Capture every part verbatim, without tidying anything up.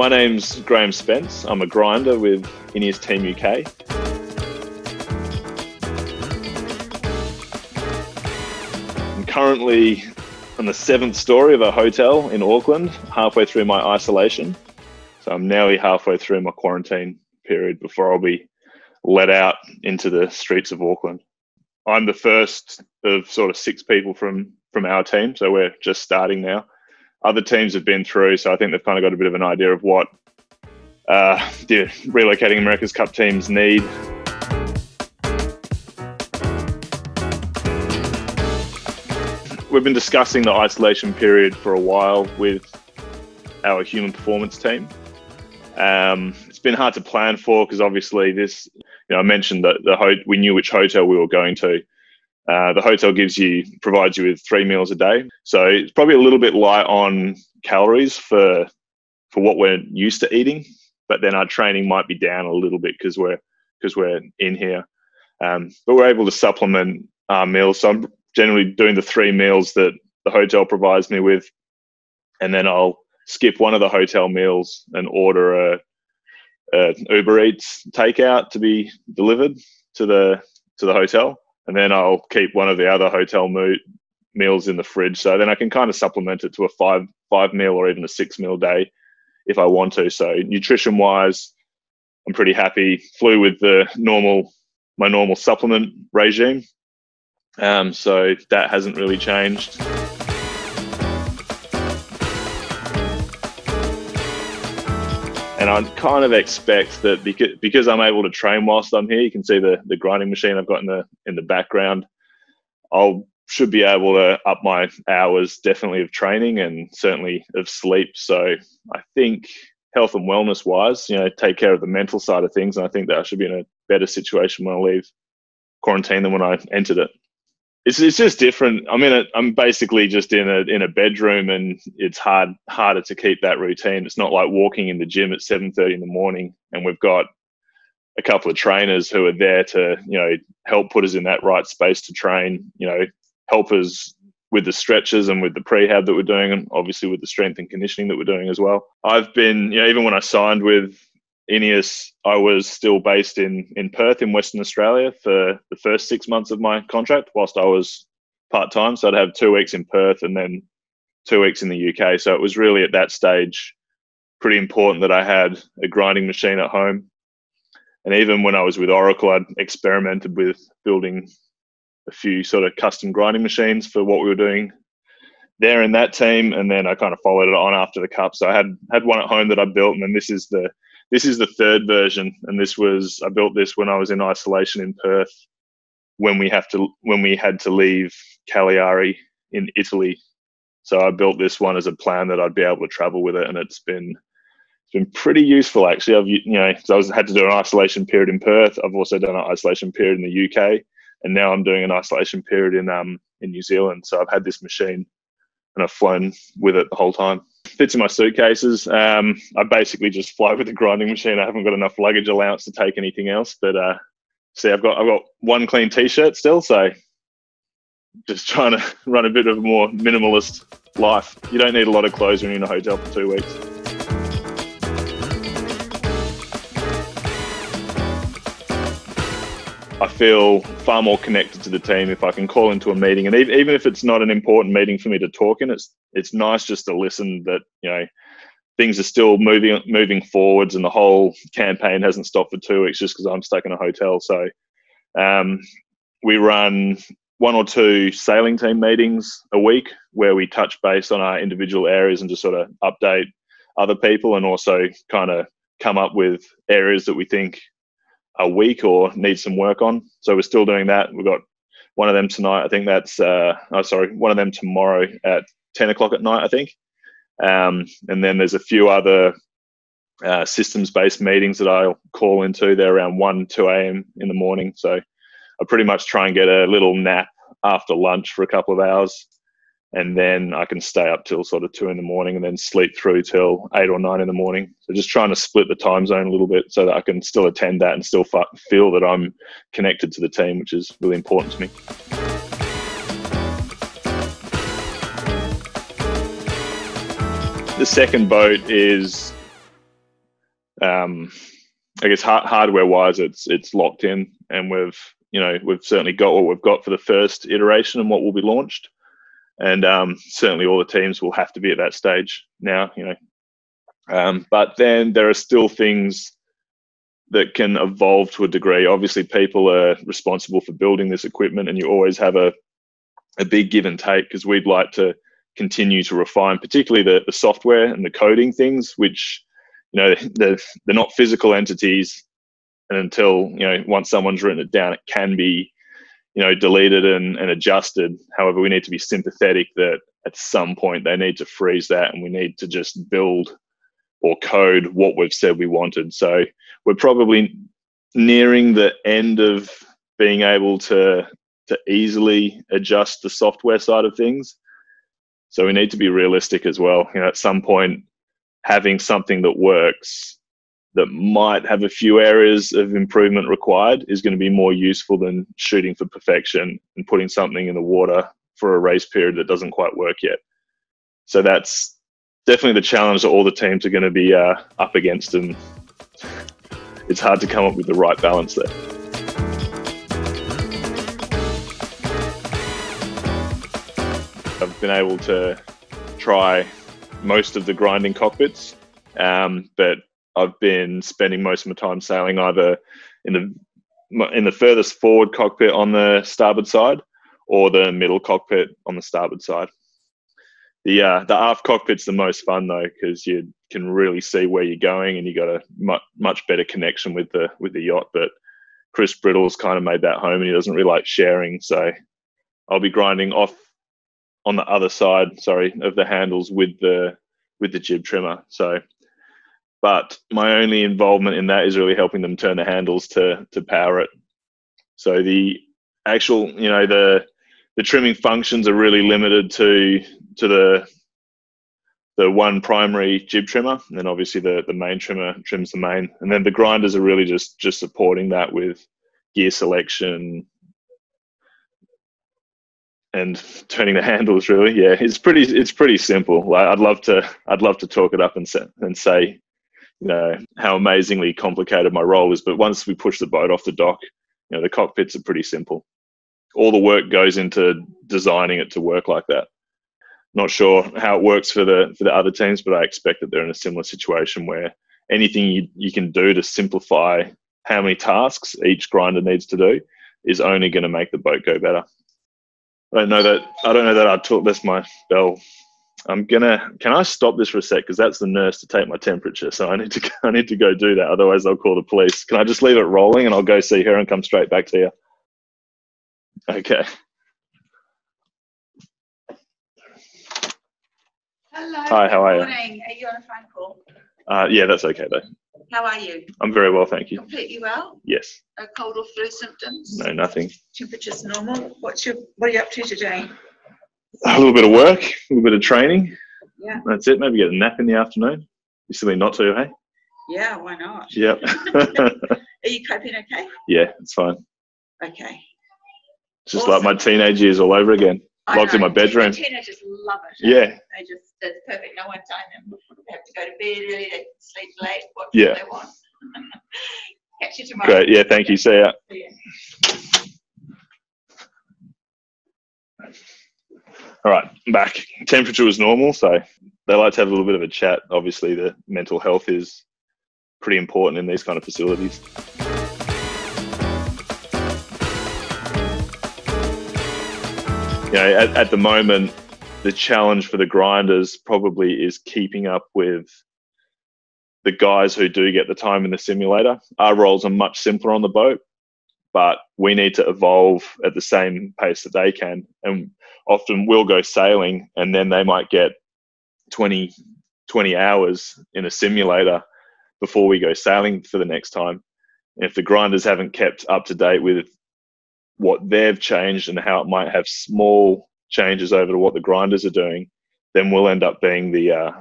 My name's Graeme Spence. I'm a grinder with Ineos Team U K. I'm currently on the seventh story of a hotel in Auckland, halfway through my isolation. So I'm nearly halfway through my quarantine period before I'll be let out into the streets of Auckland. I'm the first of sort of six people from, from our team, so we're just starting now. Other teams have been through, so I think they've kind of got a bit of an idea of what uh, the relocating America's Cup teams need. We've been discussing the isolation period for a while with our human performance team. Um, it's been hard to plan for because obviously this, you know, I mentioned that the ho we knew which hotel we were going to. Uh, the hotel gives you, provides you with three meals a day. So it's probably a little bit light on calories for, for what we're used to eating, but then our training might be down a little bit because we're, because we're in here. Um, but we're able to supplement our meals. So I'm generally doing the three meals that the hotel provides me with, and then I'll skip one of the hotel meals and order a, a Uber Eats takeout to be delivered to the, to the hotel. And then I'll keep one of the other hotel mo meals in the fridge. So then I can kind of supplement it to a five, five meal or even a six meal day if I want to. So nutrition wise, I'm pretty happy. Flew with the normal, my normal supplement regime. Um, so that hasn't really changed. And I kind of expect that because, because I'm able to train whilst I'm here, you can see the, the grinding machine I've got in the, in the background, I'll should be able to up my hours definitely of training and certainly of sleep. So I think health and wellness wise, you know, take care of the mental side of things. And I think that I should be in a better situation when I leave quarantine than when I entered it. It's, it's just different. I'm in a, I'm basically just in a in a bedroom, and it's hard harder to keep that routine. It's not like walking in the gym at seven thirty in the morning, and we've got a couple of trainers who are there to, you know, help put us in that right space to train. You know, help us with the stretches and with the prehab that we're doing, and obviously with the strength and conditioning that we're doing as well. I've been, you know, even when I signed with Ineos, I was still based in, in Perth in Western Australia for the first six months of my contract whilst I was part-time. So I'd have two weeks in Perth and then two weeks in the U K. So it was really at that stage pretty important that I had a grinding machine at home. And even when I was with Oracle, I'd experimented with building a few sort of custom grinding machines for what we were doing there in that team. And then I kind of followed it on after the Cup. So I had, had one at home that I built, and then this is the This is the third version, and this was, I built this when I was in isolation in Perth when we have to when we had to leave Cagliari in Italy. So I built this one as a plan that I'd be able to travel with it, and it's been it's been pretty useful actually. I've you know, so I was, had to do an isolation period in Perth. I've also done an isolation period in the U K, and now I'm doing an isolation period in um in New Zealand. So I've had this machine and I've flown with it the whole time. Fits in my suitcases. Um, I basically just fly with the grinding machine. I haven't got enough luggage allowance to take anything else. But uh, see, I've got I've got one clean T-shirt still, so just trying to run a bit of a more minimalist life. You don't need a lot of clothes when you're in a hotel for two weeks. I feel far more connected to the team if I can call into a meeting, and even if it's not an important meeting for me to talk in, it's it's nice just to listen that, you know, things are still moving moving forwards, and the whole campaign hasn't stopped for two weeks just because I'm stuck in a hotel. So um, we run one or two sailing team meetings a week where we touch base on our individual areas and just sort of update other people, and also kind of come up with areas that we think a week or need some work on. So we're still doing that. We've got one of them tonight. I think that's, uh, oh, sorry, one of them tomorrow at ten o'clock at night, I think. Um, and then there's a few other uh, systems-based meetings that I'll call into. They're around one, two A M in the morning. So I pretty much try and get a little nap after lunch for a couple of hours. And then I can stay up till sort of two in the morning and then sleep through till eight or nine in the morning. So just trying to split the time zone a little bit so that I can still attend that and still feel that I'm connected to the team, which is really important to me. The second boat is um, I guess hard, hardware wise, it's it's locked in, and we've you know we've certainly got what we've got for the first iteration and what will be launched, and um, certainly all the teams will have to be at that stage now. You know, um, but then there are still things that can evolve to a degree. Obviously, people are responsible for building this equipment, and you always have a a big give and take, because we'd like to continue to refine, particularly the, the software and the coding things, which, you know, they're, they're not physical entities. And until, you know, once someone's written it down, it can be, you know, deleted and, and adjusted. However, we need to be sympathetic that at some point they need to freeze that, and we need to just build or code what we've said we wanted. So we're probably nearing the end of being able to to easily adjust the software side of things. So we need to be realistic as well. You know, at some point, having something that works that might have a few areas of improvement required is going to be more useful than shooting for perfection and putting something in the water for a race period that doesn't quite work yet. So that's definitely the challenge that all the teams are going to be uh, up against, and it's hard to come up with the right balance there. I've been able to try most of the grinding cockpits, um, but I've been spending most of my time sailing either in the in the furthest forward cockpit on the starboard side or the middle cockpit on the starboard side. The uh, the aft cockpit's the most fun though, because you can really see where you're going, and you got a much much better connection with the with the yacht. But Chris Brittle's kind of made that home, and he doesn't really like sharing, so I'll be grinding off on the other side, sorry, of the handles with the with the jib trimmer. So, but my only involvement in that is really helping them turn the handles to to power it. So the actual, you know, the the trimming functions are really limited to to the the one primary jib trimmer, and then obviously the the main trimmer trims the main, and then the grinders are really just just supporting that with gear selection and turning the handles. Really, yeah, it's pretty it's pretty simple. Like, I'd love to I'd love to talk it up and say, and say you know how amazingly complicated my role is, but once we push the boat off the dock, you know the cockpits are pretty simple. All the work goes into designing it to work like that. Not sure how it works for the for the other teams, but I expect that they're in a similar situation where anything you, you can do to simplify how many tasks each grinder needs to do is only going to make the boat go better. I don't know that I don't know that I took that's my bell. I'm gonna can I stop this for a sec, because that's the nurse to take my temperature, so I need to I need to go do that, otherwise I'll call the police. Can I just leave it rolling and I'll go see her and come straight back to you? Okay. Hello. Hi, how are you? Good morning. Are you on a phone call? Uh, yeah, that's okay though. How are you? I'm very well, thank you. Completely well? Yes. No cold or flu symptoms? No, nothing. Temperature's normal. What's your what are you up to today? A little bit of work, a little bit of training. Yeah. That's it. Maybe get a nap in the afternoon. You silly not to, hey? Yeah, why not? Yep. Are you coping okay? Yeah, it's fine. Okay. It's just awesome. Like my teenage years all over again. Locked in my bedroom. Teenagers love it. Yeah. They just, it's perfect. No one time them. They have to go to bed early, they sleep late, watch yeah. what they want. Catch you tomorrow. Great. Yeah, thank you. See ya. See ya. All right, I'm back. Temperature was normal, so they like to have a little bit of a chat. Obviously, the mental health is pretty important in these kind of facilities. You know, at, at the moment, the challenge for the grinders probably is keeping up with the guys who do get the time in the simulator. Our roles are much simpler on the boat, but we need to evolve at the same pace that they can. And often we'll go sailing and then they might get twenty, twenty hours in a simulator before we go sailing for the next time. And if the grinders haven't kept up to date with what they've changed and how it might have small changes over to what the grinders are doing, then we'll end up being the uh,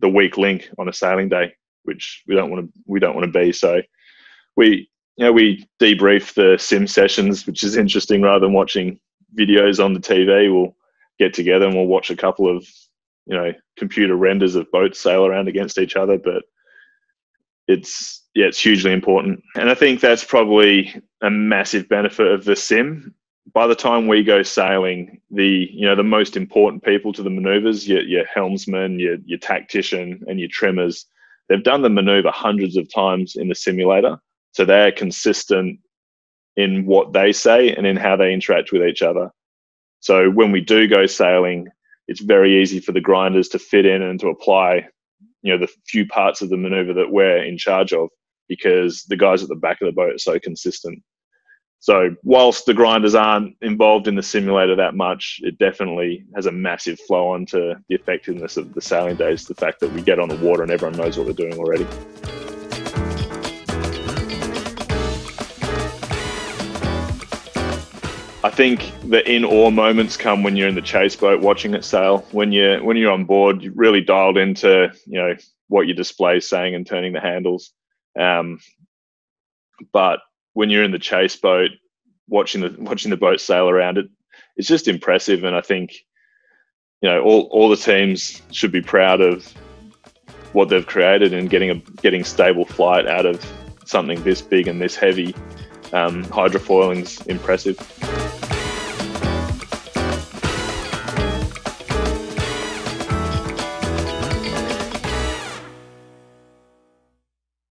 the weak link on a sailing day, which we don't want to we don't want to be. So we you know we debrief the sim sessions, which is interesting. Rather than watching videos on the T V, we'll get together and we'll watch a couple of you know computer renders of boats sail around against each other. But it's yeah, it's hugely important. And I think that's probably a massive benefit of the sim. By the time we go sailing, the you know the most important people to the manoeuvres, your, your helmsman, your, your tactician, and your trimmers, they've done the manoeuvre hundreds of times in the simulator, so they're consistent in what they say and in how they interact with each other. So when we do go sailing, it's very easy for the grinders to fit in and to apply, you know, the few parts of the manoeuvre that we're in charge of, because the guys at the back of the boat are so consistent. So whilst the grinders aren't involved in the simulator that much, it definitely has a massive flow on to the effectiveness of the sailing days, the fact that we get on the water and everyone knows what we're doing already. I think the in-awe moments come when you're in the chase boat watching it sail. When you're, when you're on board, you're really dialed into, you know, what your display is saying and turning the handles. Um, but when you're in the chase boat, watching the, watching the boat sail around, it, it's just impressive. And I think, you know, all, all the teams should be proud of what they've created and getting, a, getting stable flight out of something this big and this heavy. Um, hydrofoiling's impressive.